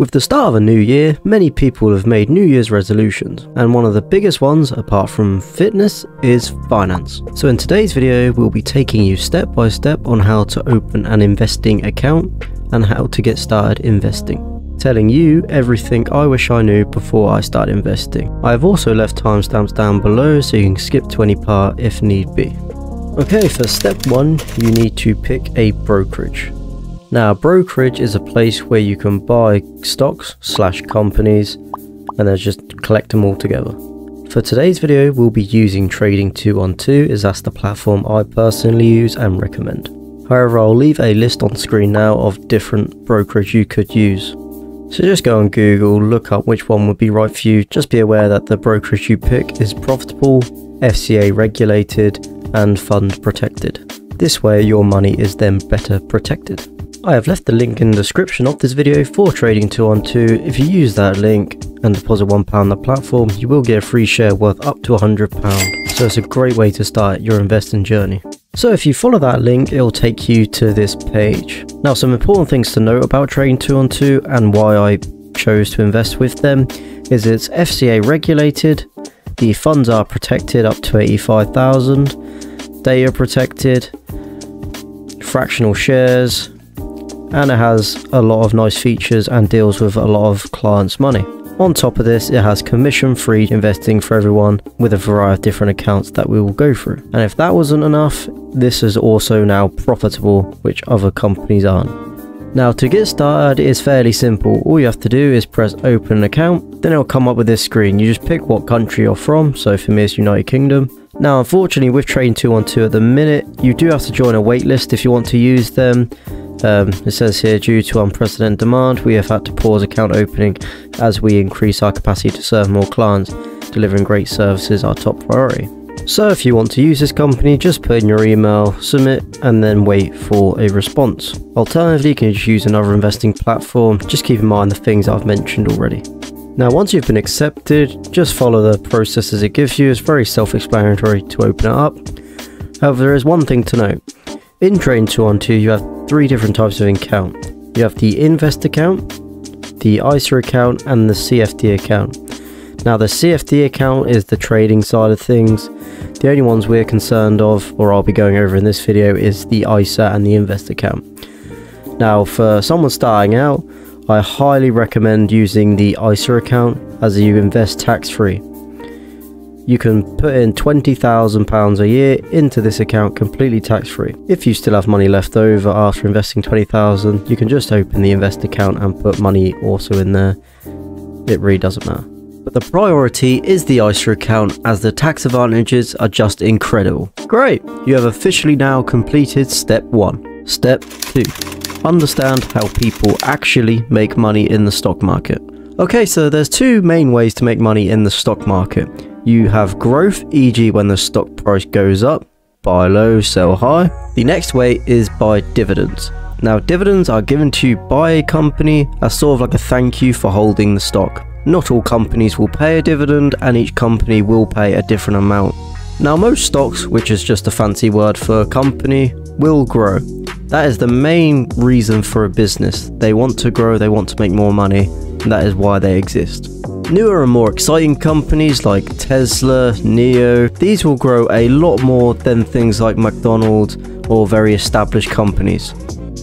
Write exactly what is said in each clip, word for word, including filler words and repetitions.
With the start of a new year, many people have made New Year's resolutions, and one of the biggest ones, apart from fitness, is finance. So in today's video, we'll be taking you step by step on how to open an investing account and how to get started investing. Telling you everything I wish I knew before I start investing. I have also left timestamps down below so you can skip to any part if need be. Okay, for step one, you need to pick a brokerage. Now, a brokerage is a place where you can buy stocks slash companies and then just collect them all together. For today's video, we'll be using Trading two twelve, as that's the platform I personally use and recommend. However, I'll leave a list on screen now of different brokerage you could use. So just go on Google, look up which one would be right for you. Just be aware that the brokerage you pick is profitable, F C A regulated, and fund protected. This way your money is then better protected. I have left the link in the description of this video for Trading two twelve. If you use that link and deposit one pound on the platform, you will get a free share worth up to one hundred pounds. So it's a great way to start your investing journey. So if you follow that link, it'll take you to this page. Now, some important things to note about Trading two twelve and why I chose to invest with them is it's F C A regulated, the funds are protected up to eighty-five thousand, they are protected, fractional shares, and it has a lot of nice features and deals with a lot of clients' money. On top of this, it has commission-free investing for everyone with a variety of different accounts that we will go through. And if that wasn't enough, this is also now profitable, which other companies aren't. Now, to get started, it's fairly simple. All you have to do is press open an account, then it'll come up with this screen. You just pick what country you're from, so for me it's United Kingdom. Now, unfortunately, with Trading two twelve at the minute, you do have to join a waitlist if you want to use them. Um, it says here, due to unprecedented demand, we have had to pause account opening as we increase our capacity to serve more clients. Delivering great service is our top priority. So if you want to use this company, just put in your email, submit, and then wait for a response. Alternatively, you can just use another investing platform. Just keep in mind the things I've mentioned already. Now, once you've been accepted, just follow the processes it gives you. It's very self-explanatory to open it up. However, there is one thing to note. In Trading two twelve, you have three different types of account. You have the invest account, the I S A account, and the C F D account. Now, the C F D account is the trading side of things. The only ones we're concerned of, or I'll be going over in this video, is the I S A and the invest account. Now, for someone starting out, I highly recommend using the I S A account, as you invest tax-free. You can put in twenty thousand pounds a year into this account completely tax-free. If you still have money left over after investing twenty thousand pounds, you can just open the invest account and put money also in there. It really doesn't matter. But the priority is the I S A account, as the tax advantages are just incredible. Great! You have officially now completed step one. Step two. Understand how people actually make money in the stock market. Okay, so there's two main ways to make money in the stock market. You have growth, for example when the stock price goes up, buy low, sell high. The next way is by dividends. Now, dividends are given to you by a company as sort of like a thank you for holding the stock. Not all companies will pay a dividend, and each company will pay a different amount. Now, most stocks, which is just a fancy word for a company, will grow. That is the main reason for a business. They want to grow, they want to make more money, and that is why they exist. Newer and more exciting companies like Tesla, Neo, these will grow a lot more than things like McDonald's or very established companies.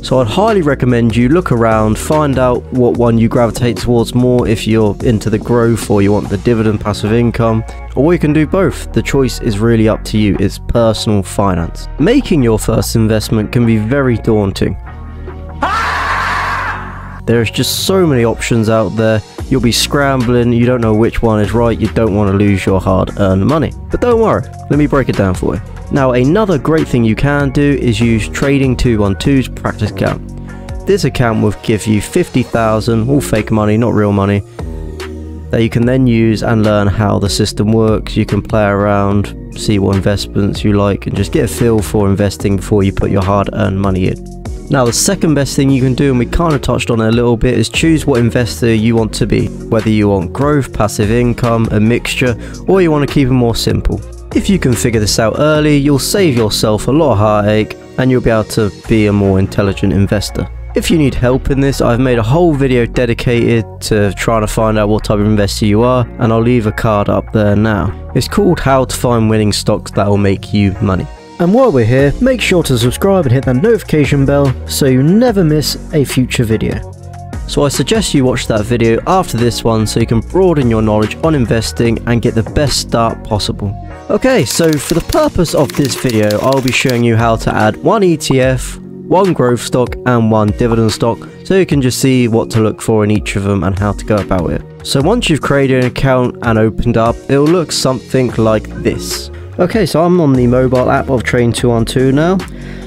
So I'd highly recommend you look around, find out what one you gravitate towards more if you're into the growth or you want the dividend passive income, or you can do both. The choice is really up to you. It's personal finance. Making your first investment can be very daunting. There's just so many options out there. You'll be scrambling, you don't know which one is right, you don't want to lose your hard-earned money. But don't worry, let me break it down for you. Now, another great thing you can do is use Trading two twelve's practice account. This account will give you fifty thousand, all fake money, not real money, that you can then use and learn how the system works. You can play around, see what investments you like, and just get a feel for investing before you put your hard-earned money in. Now, the second best thing you can do, and we kind of touched on it a little bit, is choose what investor you want to be. Whether you want growth, passive income, a mixture, or you want to keep it more simple. If you can figure this out early, you'll save yourself a lot of heartache and you'll be able to be a more intelligent investor. If you need help in this, I've made a whole video dedicated to trying to find out what type of investor you are, and I'll leave a card up there now. It's called How to Find Winning Stocks That Will Make You Money. And while we're here, make sure to subscribe and hit that notification bell so you never miss a future video. So I suggest you watch that video after this one so you can broaden your knowledge on investing and get the best start possible. Okay, so for the purpose of this video, I'll be showing you how to add one E T F, one growth stock and one dividend stock, so you can just see what to look for in each of them and how to go about it. So once you've created an account and opened up, it'll look something like this. Okay, so I'm on the mobile app of Trading two twelve now.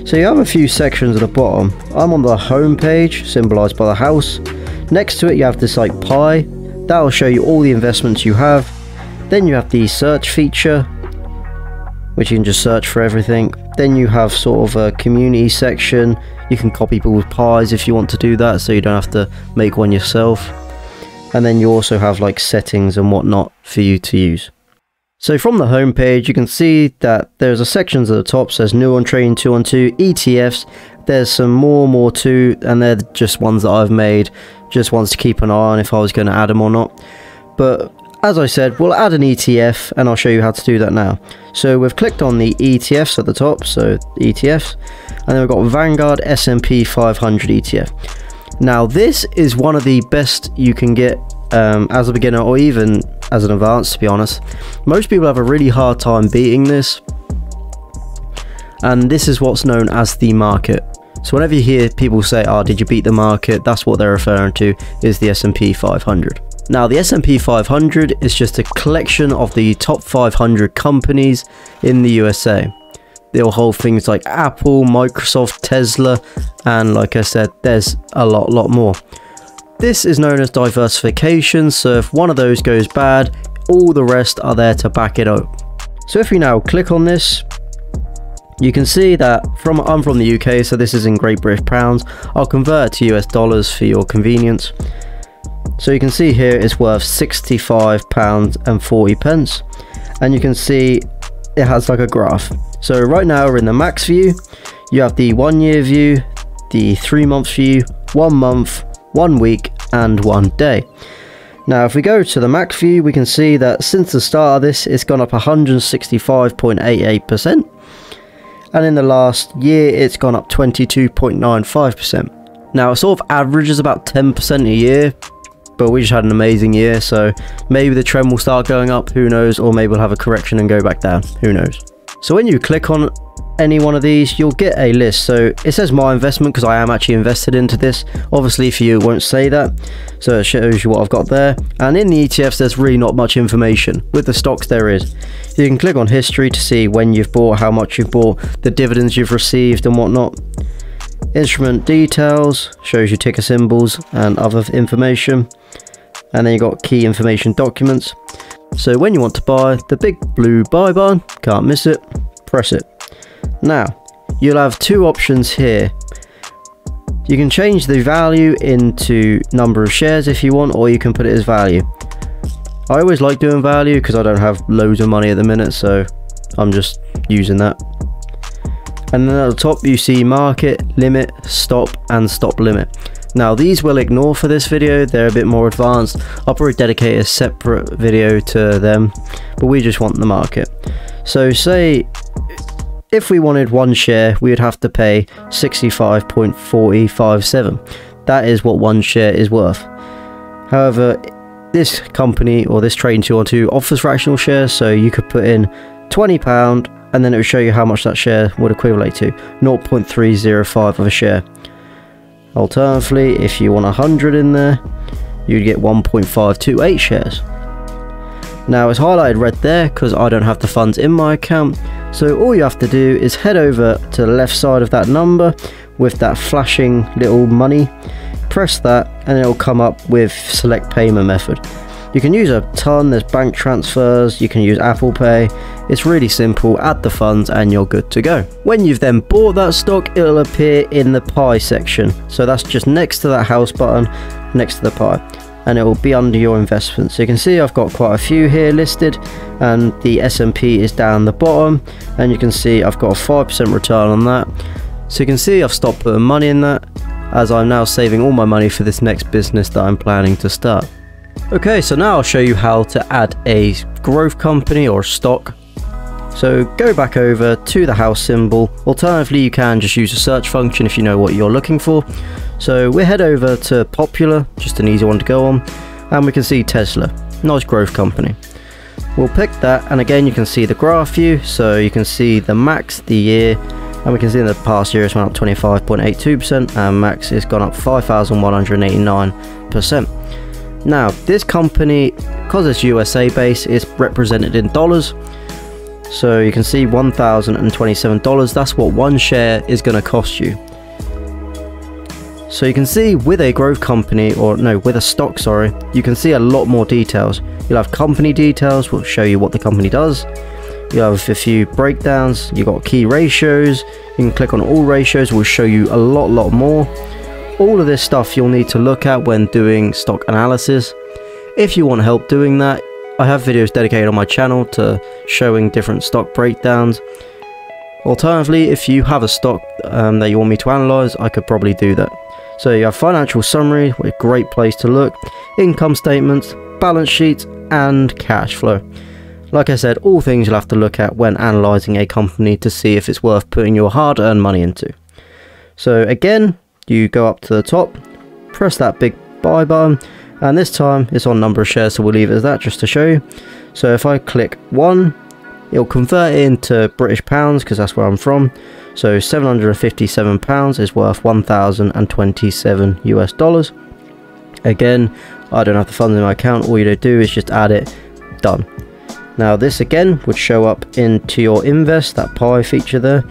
So you have a few sections at the bottom. I'm on the home page, symbolized by the house. Next to it you have this like pie, that will show you all the investments you have. Then you have the search feature, which you can just search for everything. Then you have sort of a community section. You can copy people's pies if you want to do that, so you don't have to make one yourself. And then you also have like settings and whatnot for you to use. So from the home page you can see that there's a sections at the top, says new on Trading two twelve E T Fs. There's some more more too, and they're just ones that I've made, just ones to keep an eye on if I was going to add them or not. But as I said, we'll add an E T F and I'll show you how to do that now. So we've clicked on the E T Fs at the top, so E T Fs, and then we've got Vanguard S and P five hundred E T F. Now this is one of the best you can get um, as a beginner or even as an advanced, to be honest. Most people have a really hard time beating this, and this is what's known as the market. So whenever you hear people say, oh, did you beat the market? That's what they're referring to, is the S and P five hundred. Now the S and P five hundred is just a collection of the top five hundred companies in the U S A. They'll hold things like Apple, Microsoft, Tesla, and like I said, there's a lot, lot more. This is known as diversification, so if one of those goes bad, all the rest are there to back it up. So if you now click on this, you can see that from I'm from the U K, so this is in Great British Pounds. I'll convert to U S dollars for your convenience. So you can see here it's worth sixty-five pounds and forty pence, and you can see it has like a graph. So right now we're in the max view. You have the one year view, the three month view, one month, one week and one day. Now if we go to the max view, we can see that since the start of this, it's gone up one hundred sixty-five point eight eight percent, and in the last year it's gone up twenty-two point nine five percent. Now it sort of averages about ten percent a year, but we just had an amazing year, so maybe the trend will start going up, who knows, or maybe we'll have a correction and go back down, who knows. So when you click on any one of these, you'll get a list. So it says my investment because I am actually invested into this. Obviously for you it won't say that, so it shows you what I've got there. And in the E T Fs there's really not much information. With the stocks there is. You can click on history to see when you've bought, how much you've bought, the dividends you've received and whatnot. Instrument details shows you ticker symbols and other information, and then you got key information documents. So when you want to buy, the big blue buy button, can't miss it, press it. Now you'll have two options here. You can change the value into number of shares if you want, or you can put it as value. I always like doing value because I don't have loads of money at the minute, so I'm just using that. And then at the top you see market, limit, stop and stop limit. Now these we'll ignore for this video, they're a bit more advanced. I'll probably dedicate a separate video to them, but we just want the market. So say if we wanted one share, we would have to pay sixty-five point four five seven. That is what one share is worth. However, this company or this Trading two twelve offers fractional shares, so you could put in twenty pounds and then it will show you how much that share would equivalent to, zero point three zero five of a share. Alternatively, if you want one hundred in there, you'd get one point five two eight shares. Now it's highlighted red there because I don't have the funds in my account, so all you have to do is head over to the left side of that number with that flashing little money, press that and it'll come up with select payment method. You can use a ton, there's bank transfers, you can use Apple Pay, it's really simple, add the funds and you're good to go. When you've then bought that stock, it'll appear in the pie section, so that's just next to that house button, next to the pie, and it will be under your investment. So you can see I've got quite a few here listed, and the S and P is down the bottom, and you can see I've got a five percent return on that. So you can see I've stopped putting money in that, as I'm now saving all my money for this next business that I'm planning to start. Okay, so now I'll show you how to add a growth company or stock. So go back over to the house symbol. Alternatively, you can just use a search function if you know what you're looking for. So we head over to popular, just an easy one to go on, and we can see Tesla, nice growth company. We'll pick that, and again you can see the graph view, so you can see the max, the year, and we can see in the past year it's went up twenty-five point eight two percent and max has gone up five thousand one hundred eighty-nine percent. Now this company, because it's U S A based, it's represented in dollars. So you can see one thousand twenty-seven dollars, that's what one share is going to cost you. So you can see with a growth company, or no, with a stock, sorry, you can see a lot more details. You'll have company details, we'll show you what the company does. You'll have a few breakdowns, you've got key ratios, you can click on all ratios, we'll show you a lot, lot more. All of this stuff you'll need to look at when doing stock analysis. If you want help doing that, I have videos dedicated on my channel to showing different stock breakdowns. Alternatively, if you have a stock um, that you want me to analyze, I could probably do that. So you have financial summary, a great place to look, income statements, balance sheets, and cash flow. Like I said, all things you'll have to look at when analyzing a company to see if it's worth putting your hard-earned money into. So again, you go up to the top, press that big buy button, and this time it's on number of shares, so we'll leave it as that just to show you. So if I click one, it'll convert it into British pounds because that's where I'm from. So seven hundred fifty-seven pounds is worth one thousand twenty-seven US dollars. Again, I don't have the funds in my account, all you do is just add it, done. Now this again would show up into your invest, that pie feature there,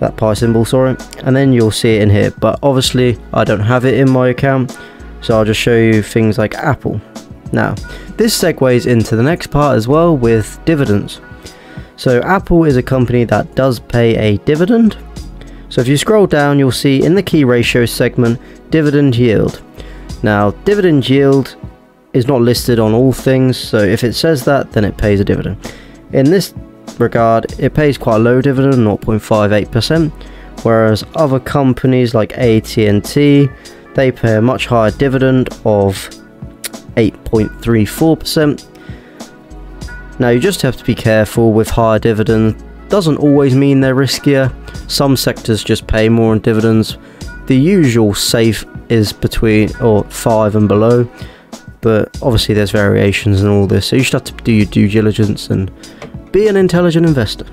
that pie symbol, sorry, and then you'll see it in here, but obviously I don't have it in my account. So I'll just show you things like Apple. Now, this segues into the next part as well with dividends. So Apple is a company that does pay a dividend. So if you scroll down, you'll see in the key ratio segment, dividend yield. Now, dividend yield is not listed on all things. So if it says that, then it pays a dividend. In this regard, it pays quite a low dividend, zero point five eight percent. Whereas other companies like A T and T, they pay a much higher dividend of eight point three four percent. Now you just have to be careful with higher dividends. Doesn't always mean they're riskier. Some sectors just pay more on dividends. The usual safe is between or five and below, but obviously there's variations and all this. So you just have to do your due diligence and be an intelligent investor.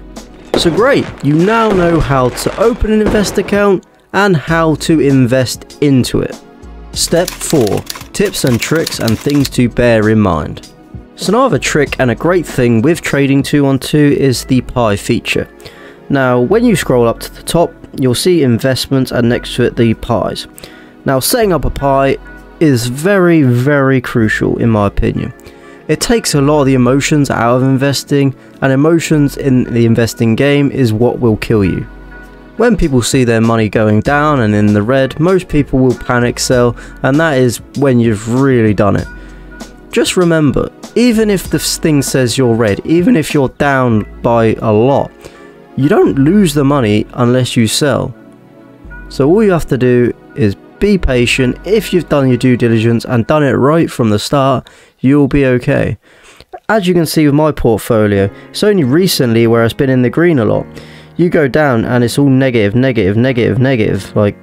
So great, you now know how to open an invest account and how to invest into it. Step four, tips and tricks and things to bear in mind. So another trick and a great thing with Trading two twelve is the pie feature. Now, when you scroll up to the top, you'll see investments and next to it, the pies. Now, setting up a pie is very, very crucial in my opinion. It takes a lot of the emotions out of investing, and emotions in the investing game is what will kill you. When people see their money going down and in the red, most people will panic sell, and that is when you've really done it. Just remember, even if this thing says you're red, even if you're down by a lot, you don't lose the money unless you sell. So all you have to do is be patient. If you've done your due diligence and done it right from the start, you'll be okay. As you can see with my portfolio, it's only recently where it's been in the green a lot. You go down and it's all negative, negative, negative, negative. Like,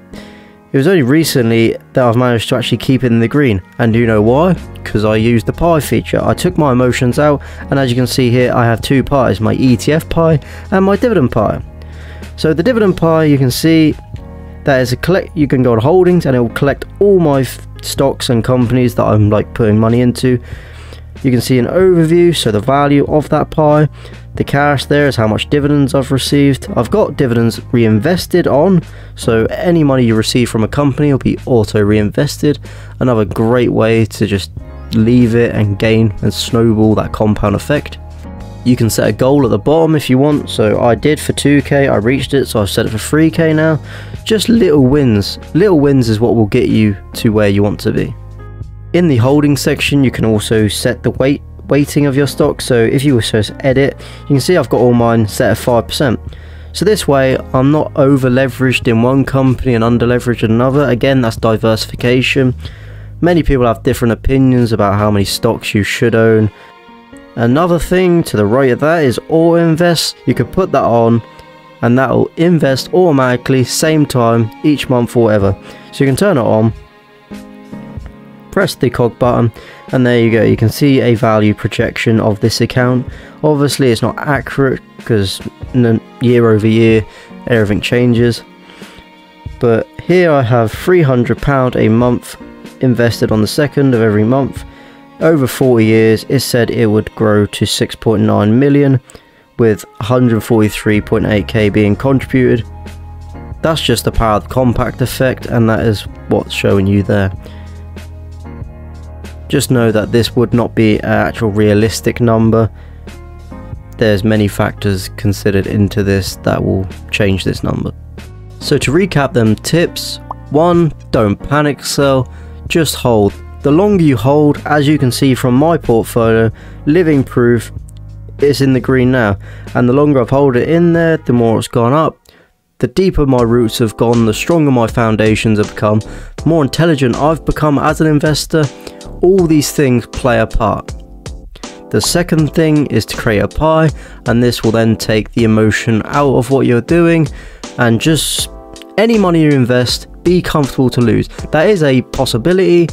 it was only recently that I've managed to actually keep it in the green. And do you know why? Because I used the pie feature. I took my emotions out, and as you can see here, I have two pies, my E T F pie and my dividend pie. So the dividend pie, you can see that is a collect, you can go to holdings and it will collect all my stocks and companies that I'm like putting money into. You can see an overview, so the value of that pie. The cash there is how much dividends I've received. I've got dividends reinvested on, so any money you receive from a company will be auto reinvested. Another great way to just leave it and gain and snowball that compound effect. You can set a goal at the bottom if you want. So I did for two K, I reached it, so I've set it for three K now. Just little wins. Little wins is what will get you to where you want to be. In the holding section, you can also set the weight weighting of your stock. So if you were to edit, you can see I've got all mine set at five percent. So this way I'm not over leveraged in one company and under leveraged in another. Again, that's diversification. Many people have different opinions about how many stocks you should own. Another thing to the right of that is auto invest. You can put that on and that will invest automatically same time each month or whatever. So you can turn it on, press the cog button, and there you go. You can see a value projection of this account. Obviously it's not accurate because year over year everything changes, but here I have three hundred pounds a month invested on the second of every month. Over forty years it said it would grow to six point nine million, with one hundred forty-three point eight K being contributed. That's just the power of the compact effect, and that is what's showing you there. Just know that this would not be an actual realistic number. There's many factors considered into this that will change this number. So to recap them tips, one, don't panic sell, just hold. The longer you hold, as you can see from my portfolio, living proof, it's in the green now, and the longer I've held it in there, the more it's gone up. The deeper my roots have gone, the stronger my foundations have become, the more intelligent I've become as an investor. All these things play a part. The second thing is to create a pie, and this will then take the emotion out of what you're doing, and just any money you invest, be comfortable to lose. That is a possibility.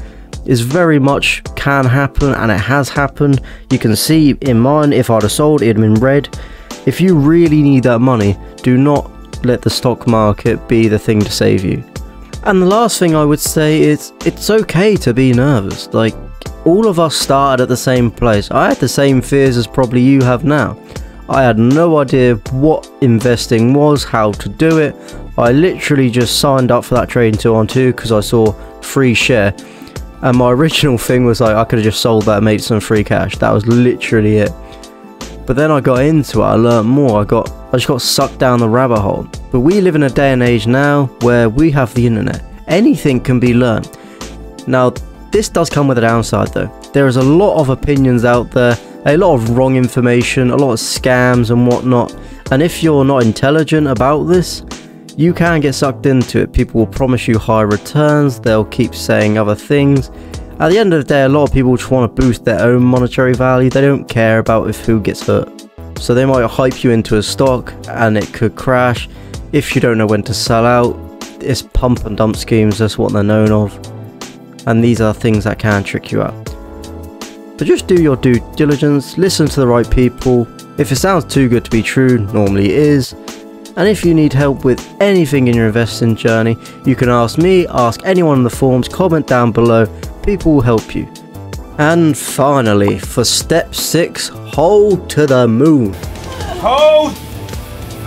Is very much can happen, and it has happened. You can see in mine, if I'd have sold, it'd have been red. If you really need that money, do not let the stock market be the thing to save you. And the last thing I would say is it's okay to be nervous. Like, all of us started at the same place. I had the same fears as probably you have now. I had no idea what investing was, how to do it. I literally just signed up for that Trading two twelve because I saw free share. And my original thing was like, I could have just sold that and made some free cash. That was literally it. But then I got into it, I learned more, I got, I just got sucked down the rabbit hole. But we live in a day and age now where we have the internet. Anything can be learned. Now, this does come with a downside though. There is a lot of opinions out there, a lot of wrong information, a lot of scams and whatnot. And if you're not intelligent about this, you can get sucked into it. People will promise you high returns, they'll keep saying other things. At the end of the day, a lot of people just want to boost their own monetary value. They don't care about if who gets hurt. So they might hype you into a stock and it could crash. If you don't know when to sell out, it's pump and dump schemes, that's what they're known of. And these are things that can trick you out. But just do your due diligence, listen to the right people. If it sounds too good to be true, normally it is. And if you need help with anything in your investing journey, you can ask me, ask anyone in the forums, comment down below, people will help you. And finally, for step six, hold to the moon. Hold!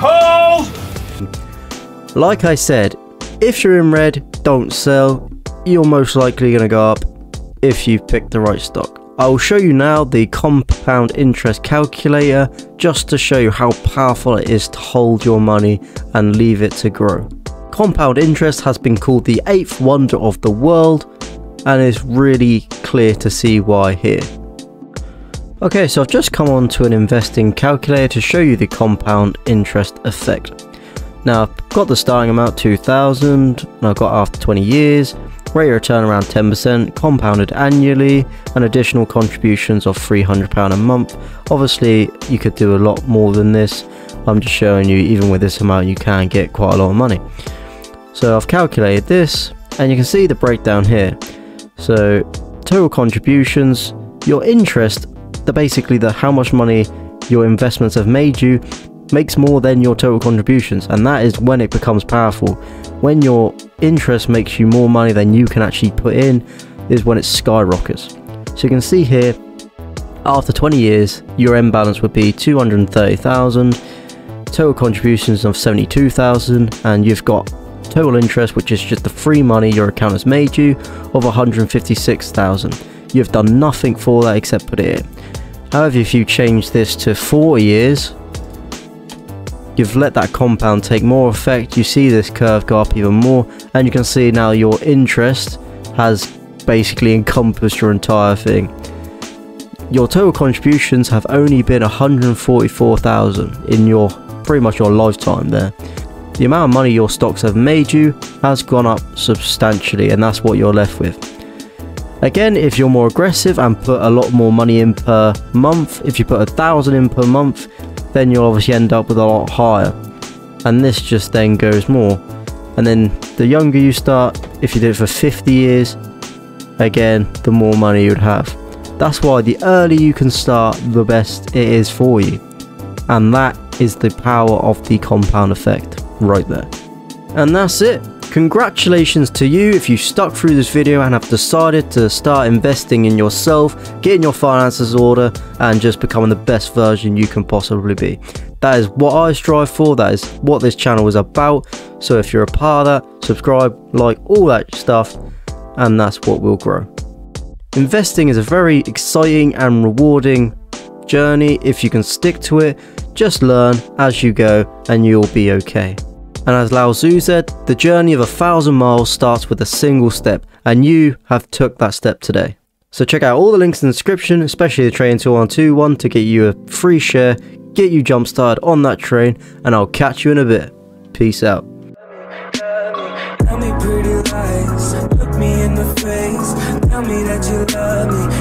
Hold! Like I said, if you're in red, don't sell. You're most likely going to go up if you pick the right stock. I will show you now the compound interest calculator just to show you how powerful it is to hold your money and leave it to grow. Compound interest has been called the eighth wonder of the world, and it's really clear to see why here. Okay, so I've just come on to an investing calculator to show you the compound interest effect. Now I've got the starting amount two thousand, and I've got after twenty years. Rate of return around ten percent, compounded annually, and additional contributions of three hundred pounds a month. Obviously, you could do a lot more than this. I'm just showing you, even with this amount, you can get quite a lot of money. So I've calculated this, and you can see the breakdown here. So total contributions, your interest, the basically the how much money your investments have made you, makes more than your total contributions, and that is when it becomes powerful. When your interest makes you more money than you can actually put in is when it skyrockets. So you can see here, after twenty years your end balance would be two hundred thirty thousand, total contributions of seventy-two thousand, and you've got total interest, which is just the free money your account has made you, of one hundred fifty-six thousand. You've done nothing for that except put it in. However, if you change this to forty years, you've let that compound take more effect. You see this curve go up even more, and you can see now your interest has basically encompassed your entire thing. Your total contributions have only been one hundred forty-four thousand in your pretty much your lifetime there. The amount of money your stocks have made you has gone up substantially, and that's what you're left with. Again, if you're more aggressive and put a lot more money in per month, if you put a thousand in per month, then you'll obviously end up with a lot higher. And this just then goes more. And then the younger you start, if you do it for fifty years, again, the more money you'd have. That's why the earlier you can start, the best it is for you. And that is the power of the compound effect right there. And that's it. Congratulations to you if you stuck through this video and have decided to start investing in yourself, getting your finances in order, and just becoming the best version you can possibly be. That is what I strive for, that is what this channel is about. So if you're a part of that, subscribe, like, all that stuff, and that's what will grow. Investing is a very exciting and rewarding journey. If you can stick to it, just learn as you go and you'll be okay. And as Lao Tzu said, the journey of a thousand miles starts with a single step, and you have took that step today. So check out all the links in the description, especially the Trading two twelve one, to get you a free share, get you jump started on that train, and I'll catch you in a bit. Peace out. Tell me that you love me.